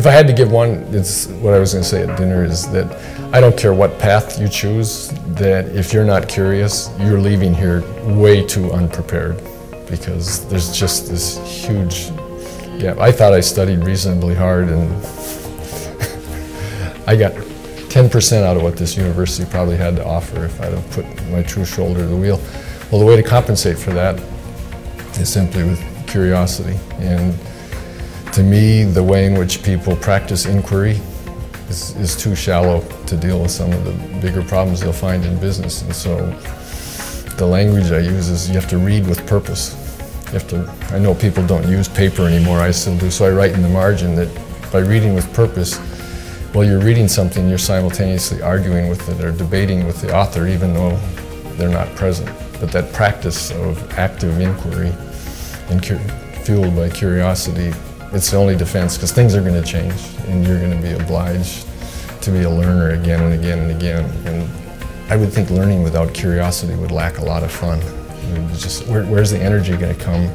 If I had to give one, it's what I was going to say at dinner is that I don't care what path you choose, that if you're not curious, you're leaving here way too unprepared because there's just this huge gap. I thought I studied reasonably hard and I got 10% out of what this university probably had to offer if I'd have put my true shoulder to the wheel. Well, the way to compensate for that is simply with curiosity. And to me, the way in which people practice inquiry is too shallow to deal with some of the bigger problems you'll find in business. And so the language I use is you have to read with purpose. You have to, I know people don't use paper anymore, I still do, so I write in the margin that by reading with purpose, while you're reading something, you're simultaneously arguing with it or debating with the author, even though they're not present. But that practice of active inquiry and fueled by curiosity, it's the only defense, because things are going to change, and you're going to be obliged to be a learner again and again and again. And I would think learning without curiosity would lack a lot of fun. I mean, just where's the energy going to come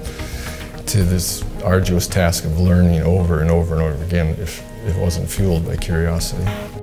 to this arduous task of learning over and over and over again if it wasn't fueled by curiosity?